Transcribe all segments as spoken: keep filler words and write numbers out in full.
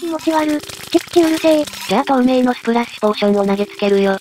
気持ち悪。チッチうるせえ。じゃあ透明のスプラッシュポーションを投げつけるよ。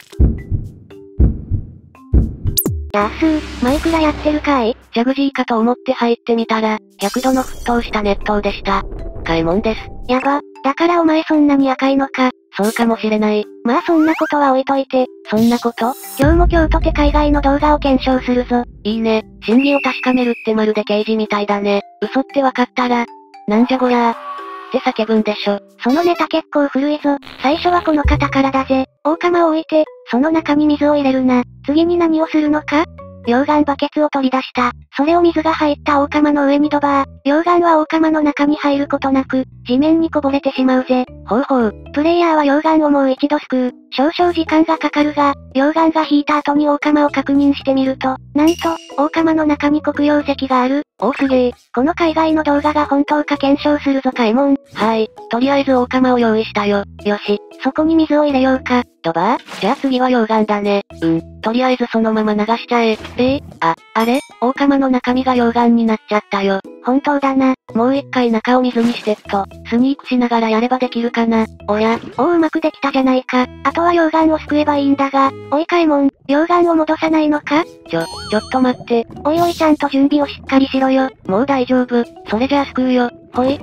やーす、マイクラやってるかい？ジャグジーかと思って入ってみたら、ひゃくどの沸騰した熱湯でした。かいもんです。やば、だからお前そんなに赤いのか。そうかもしれない。まあそんなことは置いといて。そんなこと？今日も今日とて海外の動画を検証するぞ。いいね。真偽を確かめるってまるで刑事みたいだね。嘘ってわかったら、なんじゃこりゃーって叫ぶんでしょ。そのネタ結構古いぞ。最初はこの方からだぜ。大釜を置いて、その中に水を入れるな。次に何をするのか？溶岩バケツを取り出した。それを水が入った大釜の上にドバー。溶岩は大釜の中に入ることなく、地面にこぼれてしまうぜ。ほうほう。プレイヤーは溶岩をもう一度すくう。少々時間がかかるが、溶岩が引いた後に大釜を確認してみると、なんと、大釜の中に黒曜石がある。おーすげえ。この海外の動画が本当か検証するぞ、カエモン。はい。とりあえず大釜を用意したよ。よし。そこに水を入れようか。ドバー？じゃあ次は溶岩だね。うん。とりあえずそのまま流しちゃえ。えー、あ、あれ？大釜の中身が溶岩になっちゃったよ。本当だな。もう一回中を水にしてっと。スニークしながらやればできるかな。おや。おう、うまくできたじゃないか。あとは溶岩をすくえばいいんだが。おいかえもん、溶岩を戻さないのか？ちょ、ちょっと待って。おいおいちゃんと準備をしっかりしろよ。もう大丈夫。それじゃあすくうよ。ほい。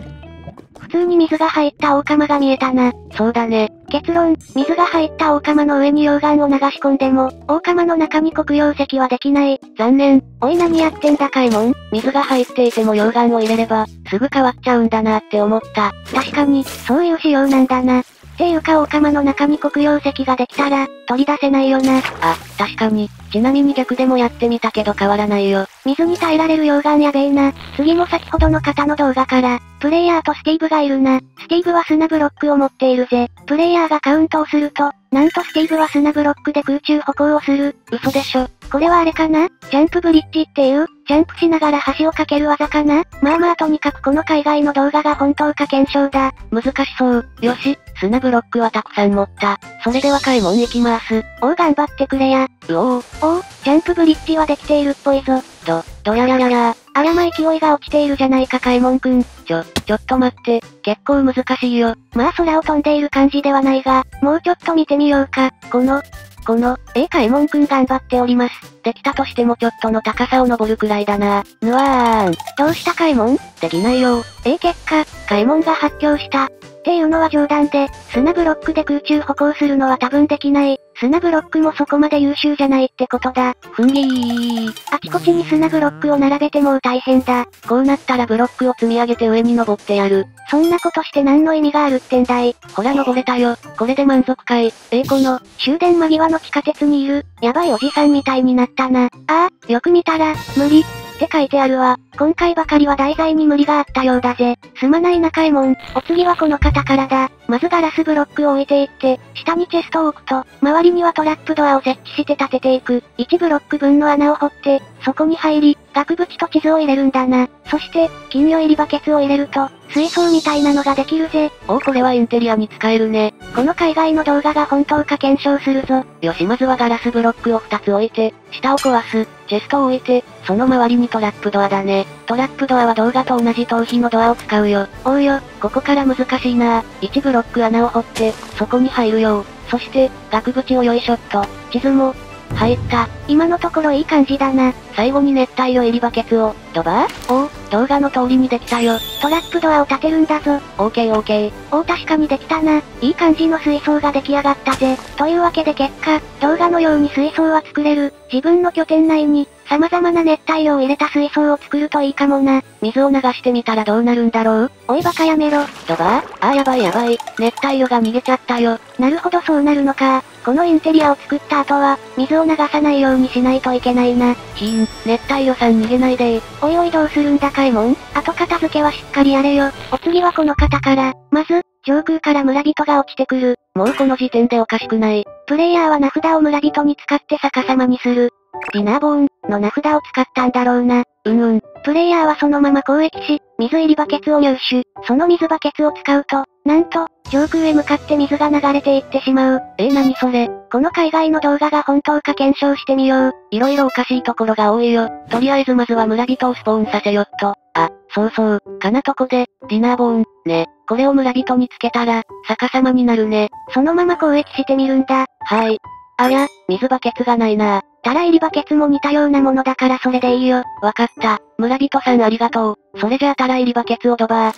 普通に水が入った大釜が見えたな。そうだね。結論、水が入った大釜の上に溶岩を流し込んでも、大釜の中に黒曜石はできない。残念。おい何やってんだかいもん。水が入っていても溶岩を入れれば、すぐ変わっちゃうんだなって思った。確かに、そういう仕様なんだな。っていうか大釜の中に黒曜石ができたら、取り出せないよな。あ、確かに。ちなみに逆でもやってみたけど変わらないよ。水に耐えられる溶岩やべえな。次も先ほどの方の動画から、プレイヤーとスティーブがいるな。スティーブは砂ブロックを持っているぜ。プレイヤーがカウントをすると、なんとスティーブは砂ブロックで空中歩行をする。嘘でしょ。これはあれかな？ジャンプブリッジっていう、ジャンプしながら橋を架ける技かな？まあまあとにかくこの海外の動画が本当か検証だ。難しそう。よし、砂ブロックはたくさん持った。それでは買い物行きます。おう頑張ってくれや。うおー。おう、ジャンプブリッジはできているっぽいぞ。ど、どやららら。あらま勢いが落ちているじゃないかカエモンくん。ちょ、ちょっと待って。結構難しいよ。まあ空を飛んでいる感じではないが、もうちょっと見てみようか。この、この、えー、カエモンくん頑張っております。できたとしてもちょっとの高さを登るくらいだな。ぬわーん。どうしたカエモン？できないよ。えー、結果、カエモンが発狂した。っていうのは冗談で、砂ブロックで空中歩行するのは多分できない。砂ブロックもそこまで優秀じゃないってことだ。ふんぎー。あちこちに砂ブロックを並べてもう大変だ。こうなったらブロックを積み上げて上に登ってやる。そんなことして何の意味があるってんだい。ほら登れたよ。これで満足かい。えー、この、終電間際の地下鉄にいる、やばいおじさんみたいになったな。ああ、よく見たら、無理。って書いてあるわ。今回ばかりは題材に無理があったようだぜ。すまないなカエモン。お次はこの方からだ。まずガラスブロックを置いていって、下にチェストを置くと、周りにはトラップドアを設置して立てていく。いちブロック分の穴を掘って、そこに入り、額縁と地図を入れるんだな。そして、金魚入りバケツを入れると、水槽みたいなのができるぜ。おおこれはインテリアに使えるね。この海外の動画が本当か検証するぞ。よしまずはガラスブロックをふたつ置いて、下を壊す。チェストを置いて、その周りにトラップドアだね。トラップドアは動画と同じ逃避のドアを使うよ。おうよ、ここから難しいな。いちブロック穴を掘って、そこに入るよ。そして、額縁をよいしょっと。地図も、入った。今のところいい感じだな。最後に熱帯魚入りバケツを、ドバー？おう、動画の通りにできたよ。トラップドアを立てるんだぞ。オーケーオーケー。おう確かにできたな。いい感じの水槽が出来上がったぜ。というわけで結果、動画のように水槽は作れる。自分の拠点内に、様々な熱帯魚を入れた水槽を作るといいかもな。水を流してみたらどうなるんだろう？おいバカやめろ。ドバー？あーやばいやばい。熱帯魚が逃げちゃったよ。なるほどそうなるのか。このインテリアを作った後は、水を流さないようにしないといけないな。ひーん、熱帯魚さん逃げないでー。おいおいどうするんだかいもん。後片付けはしっかりやれよ。お次はこの方から。まず、上空から村人が落ちてくる。もうこの時点でおかしくない。プレイヤーは名札を村人に使って逆さまにする。ディナーボーンの名札を使ったんだろうな。うんうん。プレイヤーはそのまま攻撃し、水入りバケツを入手。その水バケツを使うと、なんと、上空へ向かって水が流れていってしまう。えー、なにそれ？この海外の動画が本当か検証してみよう。いろいろおかしいところが多いよ。とりあえずまずは村人をスポーンさせよっと。あ、そうそう、かなとこで、ディナーボーン、ね。これを村人につけたら、逆さまになるね。そのまま交易してみるんだ。はい。あや、水バケツがないな。タラ入りバケツも似たようなものだからそれでいいよ。わかった。村人さんありがとう。それじゃあタラ入りバケツをドバー。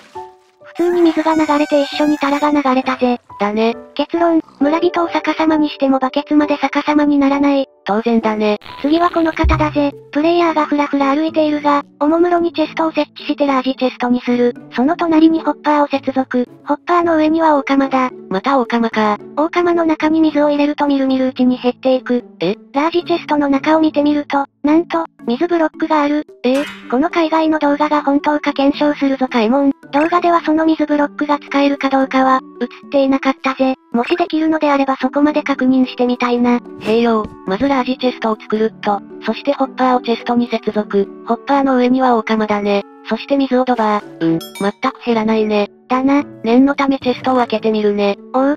普通に水が流れて一緒にタラが流れたぜ。だね。結論、村人を逆さまにしてもバケツまで逆さまにならない。当然だね。次はこの方だぜ。プレイヤーがふらふら歩いているが、おもむろにチェストを設置してラージチェストにする。その隣にホッパーを接続。ホッパーの上にはオオカマだ。またオオカマか。オオカマの中に水を入れるとみるみるうちに減っていく。え？ラージチェストの中を見てみると、なんと、水ブロックがある。ええ、この海外の動画が本当か検証するぞカエモン。動画ではその水ブロックが使えるかどうかは、映っていなかったぜ。もしできるのであればそこまで確認してみたいな。へいよー、まずラージチェストを作るっと。そしてホッパーをチェストに接続。ホッパーの上にはオオカマだね。そして水をドバー。うん、全く減らないね。だな、念のためチェストを開けてみるね。おう。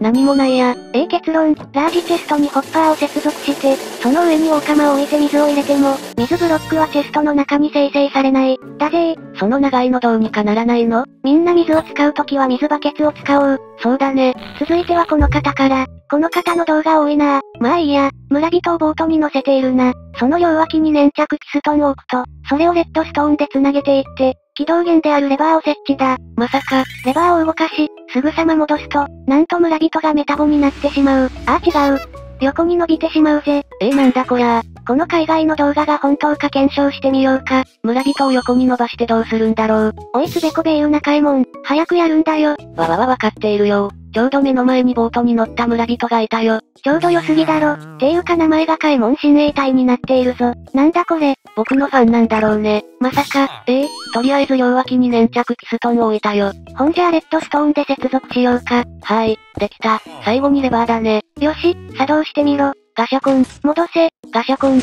何もないや。ええ、結論、ラージチェストにホッパーを接続して、その上にオオカマを置いて水を入れても、水ブロックはチェストの中に生成されない。だぜー。その長いのどうにかならないの？みんな水を使うときは水バケツを使おう。そうだね。続いてはこの方から。この方の動画多いなぁ。まあいいや、村人をボートに乗せているな。その両脇に粘着ピストンを置くと、それをレッドストーンで繋げていって、起動源であるレバーを設置だ。まさか、レバーを動かし、すぐさま戻すと、なんと村人がメタボになってしまう。ああ違う。横に伸びてしまうぜ。えー、なんだこりゃ。この海外の動画が本当か検証してみようか。村人を横に伸ばしてどうするんだろう。おいつべこべ言うなカエモン。早くやるんだよ。わわわわかっているよ。ちょうど目の前にボートに乗った村人がいたよ。ちょうど良すぎだろ。っていうか名前がカエモン親衛隊になっているぞ。なんだこれ。僕のファンなんだろうね。まさか、ええー、とりあえず両脇に粘着ピストンを置いたよ。ほんじゃあレッドストーンで接続しようか。はい、できた。最後にレバーだね。よし、作動してみろ。ガシャコン、戻せ、ガシャコン。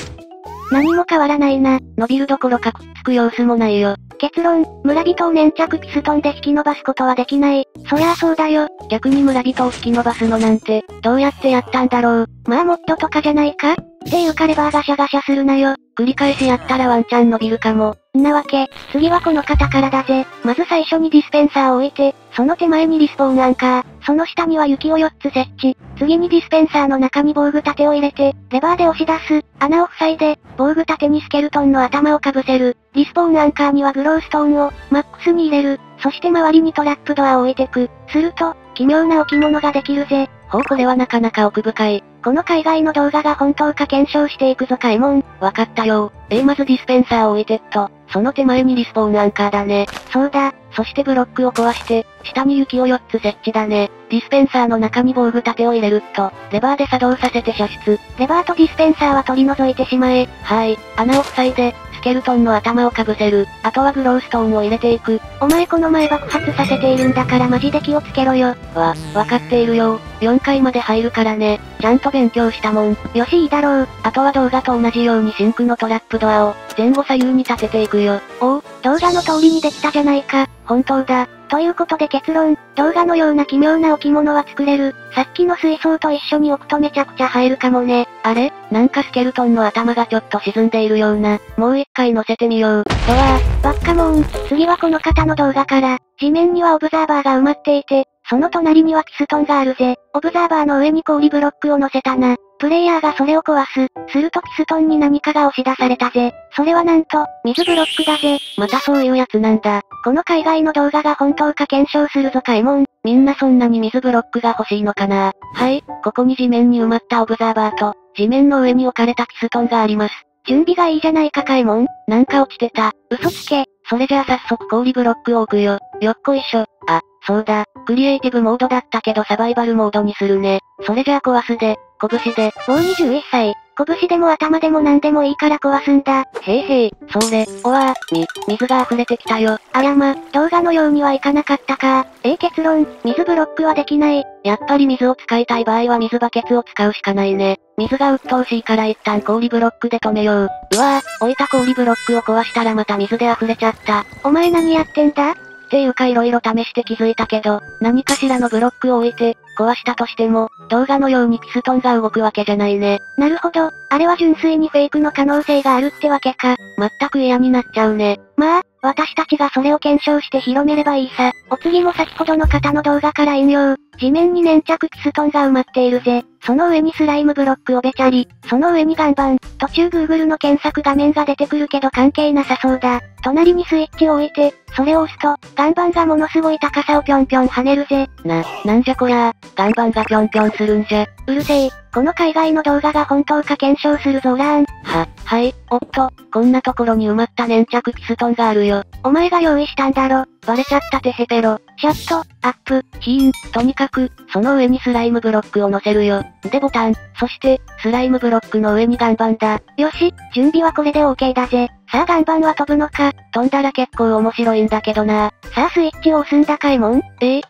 何も変わらないな。伸びるどころかくっつく様子もないよ。結論、村人を粘着ピストンで引き伸ばすことはできない。そりゃあそうだよ。逆に村人を引き伸ばすのなんて、どうやってやったんだろう。まあもっととかじゃないか？っていうかレバーガシャガシャするなよ。繰り返しやったらワンチャン伸びるかも。んなわけ。次はこの方からだぜ。まず最初にディスペンサーを置いて、その手前にリスポーンアンカー、その下には雪をよっつ設置。次にディスペンサーの中に防具立てを入れて、レバーで押し出す。穴を塞いで、防具立てにスケルトンの頭をかぶせる。リスポーンアンカーにはグローストーンを、マックスに入れる。そして周りにトラップドアを置いてく。すると、奇妙な置物ができるぜ。ほう、これはなかなか奥深い。この海外の動画が本当か検証していくぞカエモン。わかったよ。えー、まずディスペンサーを置いてっと。その手前にリスポーンアンカーだね。そうだ。そしてブロックを壊して、下に雪をよっつ設置だね。ディスペンサーの中に防具立てを入れるっと。レバーで作動させて射出。レバーとディスペンサーは取り除いてしまえ。はい。穴を塞いで、スケルトンの頭をかぶせる。あとはグローストーンを入れていく。お前この前爆発させているんだからマジで気をつけろよ。わ、わかっているよ。よんかいまで入るからね。ちゃんと勉強したもん。よしいいだろう。あとは動画と同じようにシンクのトラップドアを前後左右に立てていくよ。おお、動画の通りにできたじゃないか。本当だ。ということで結論、動画のような奇妙な置物は作れる。さっきの水槽と一緒に置くとめちゃくちゃ入るかもね。あれ？なんかスケルトンの頭がちょっと沈んでいるような。もう一回乗せてみよう。ドアー、バッカモン。次はこの方の動画から。地面にはオブザーバーが埋まっていて、その隣にはピストンがあるぜ。オブザーバーの上に氷ブロックを乗せたな。プレイヤーがそれを壊す。するとピストンに何かが押し出されたぜ。それはなんと、水ブロックだぜ。またそういうやつなんだ。この海外の動画が本当か検証するぞカエモン。みんなそんなに水ブロックが欲しいのかな。はい、ここに地面に埋まったオブザーバーと、地面の上に置かれたピストンがあります。準備がいいじゃないかカエモン。なんか落ちてた。嘘つけ。それじゃあ早速氷ブロックを置くよ。よっこいしょ。あ、そうだ。クリエイティブモードだったけどサバイバルモードにするね。それじゃあ壊すで。拳で。もうにじゅういっさい。拳でも頭でも何でもいいから壊すんだ。へいへい、それ、おわー、み、水が溢れてきたよ。あやま、動画のようにはいかなかったか。ええ、結論、水ブロックはできない。やっぱり水を使いたい場合は水バケツを使うしかないね。水が鬱陶しいから一旦氷ブロックで止めよう。うわー、置いた氷ブロックを壊したらまた水で溢れちゃった。お前何やってんだ？っていうか色々試して気づいたけど、何かしらのブロックを置いて、壊したとしても、動画のようにピストンが動くわけじゃないね。なるほど、あれは純粋にフェイクの可能性があるってわけか。全く嫌になっちゃうね。まあ、私たちがそれを検証して広めればいいさ。お次も先ほどの方の動画から引用。地面に粘着ピストンが埋まっているぜ。その上にスライムブロックをべちゃり、その上に岩盤。途中 Google の検索画面が出てくるけど関係なさそうだ。隣にスイッチを置いて、それを押すと、岩盤がものすごい高さをぴょんぴょん跳ねるぜ。な、なんじゃこりゃー。岩盤がぴょんぴょんするんじゃ。うるせえ。この海外の動画が本当か検証するぞらーん。は、はい、おっと、こんなところに埋まった粘着ピストンがあるよ。お前が用意したんだろ。バレちゃったてへぺろ。シャット、アップ、ヒーン。とにかく、その上にスライムブロックを乗せるよ。でボタン。そして、スライムブロックの上に岩盤だ。よし、準備はこれで OK だぜ。さあ岩盤は飛ぶのか。飛んだら結構面白いんだけどな。さあスイッチを押すんだかいもん。ええ。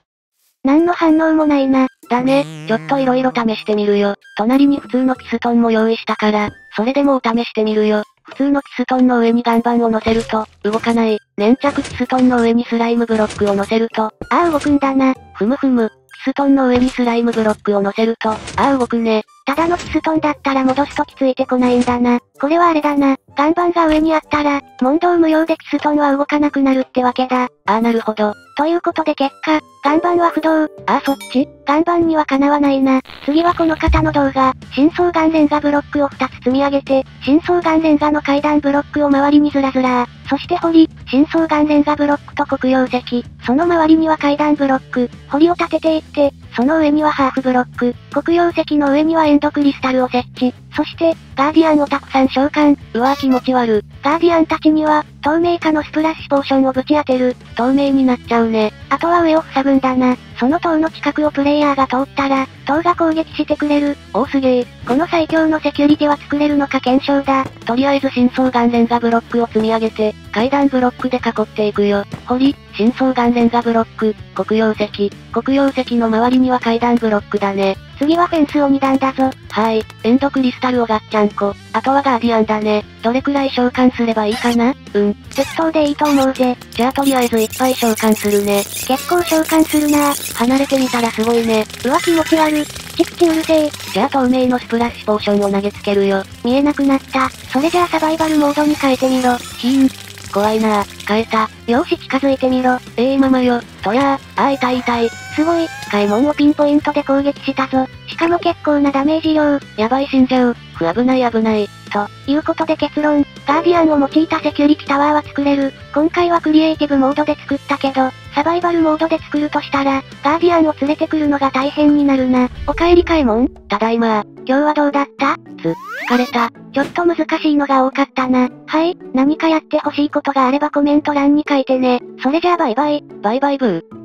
何の反応もないな。だね、ちょっと色々試してみるよ。隣に普通のピストンも用意したから、それでもお試してみるよ。普通のピストンの上に岩盤を乗せると、動かない。粘着ピストンの上にスライムブロックを乗せると、ああ動くんだな。ふむふむ。ピストンの上にスライムブロックを乗せると、ああ動くね。ただのピストンだったら戻すときついてこないんだな。これはあれだな。岩盤が上にあったら、問答無用でピストンは動かなくなるってわけだ。ああなるほど。ということで結果、岩盤は不動。ああそっち？岩盤にはかなわないな。次はこの方の動画。深層岩レンガブロックをふたつ積み上げて、深層岩レンガの階段ブロックを周りにずらずら。そして堀、深層岩レンガブロックと黒曜石。その周りには階段ブロック。堀を立てていって、その上にはハーフブロック。黒曜石の上にはエンドクリスタルを設置。そして、ガーディアンをたくさん召喚。うわぁ気持ち悪。ガーディアンたちには、透明化のスプラッシュポーションをぶち当てる。透明になっちゃうね。あとは上を塞ぐんだな。その塔の近くをプレイヤーが通ったら、塔が攻撃してくれる。おおすげえ。この最強のセキュリティは作れるのか検証だ。とりあえず深層岩レンガブロックを積み上げて、階段ブロックで囲っていくよ。堀、深層岩レンガブロック、黒曜石。黒曜石の周りには階段ブロックだね。次はフェンスをに段だぞ。はい。エンドクリスタルをガッチャンコ。あとはガーディアンだね。どれくらい召喚すればいいかな？うん。適当でいいと思うぜ。じゃあとりあえずいっぱい召喚するね。結構召喚するなぁ。離れてみたらすごいね。うわ気持ち悪。チクチうるせえ。じゃあ透明のスプラッシュポーションを投げつけるよ。見えなくなった。それじゃあサバイバルモードに変えてみろ。ヒーン。怖いなぁ、変えた。よーし近づいてみろ。ええー、ままよ。とやー、あー痛い痛い。すごい、カエモンをピンポイントで攻撃したぞ。しかも結構なダメージ量。やばい死んじゃう。ふ危ない危ない。ということで結論、ガーディアンを用いたセキュリティタワーは作れる。今回はクリエイティブモードで作ったけど、サバイバルモードで作るとしたら、ガーディアンを連れてくるのが大変になるな。おかえりカエモン。ただいまー。今日はどうだった？つ、疲れた。ちょっと難しいのが多かったな。はい、何かやってほしいことがあればコメント欄に書いてね。それじゃあバイバイ。バイバイブー。